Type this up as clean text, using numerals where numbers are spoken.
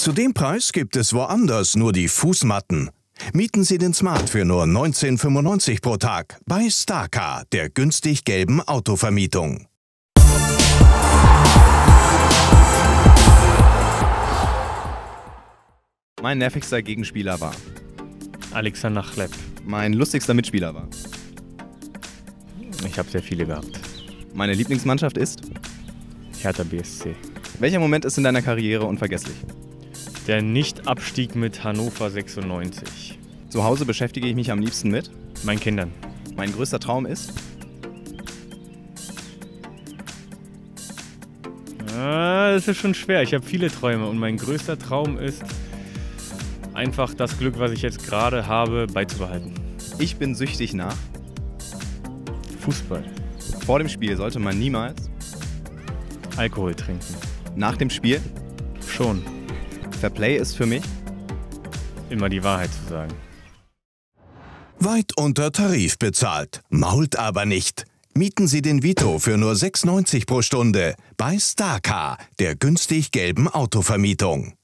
Zu dem Preis gibt es woanders nur die Fußmatten. Mieten Sie den Smart für nur 19,95 € pro Tag bei Starcar, der günstig gelben Autovermietung. Mein nervigster Gegenspieler war Alexander Khleb. Mein lustigster Mitspieler war. Ich habe sehr viele gehabt. Meine Lieblingsmannschaft ist Hertha BSC. Welcher Moment ist in deiner Karriere unvergesslich? Der Nicht-Abstieg mit Hannover 96. Zu Hause beschäftige ich mich am liebsten mit meinen Kindern. Mein größter Traum ist das ist schon schwer. Ich habe viele Träume und mein größter Traum ist einfach das Glück, was ich jetzt gerade habe, beizubehalten. Ich bin süchtig nach Fußball. Vor dem Spiel sollte man niemals Alkohol trinken. Nach dem Spiel? Schon. Fairplay ist für mich immer die Wahrheit zu sagen. Weit unter Tarif bezahlt, mault aber nicht. Mieten Sie den Vito für nur 6,90 € pro Stunde bei Starcar, der günstig gelben Autovermietung.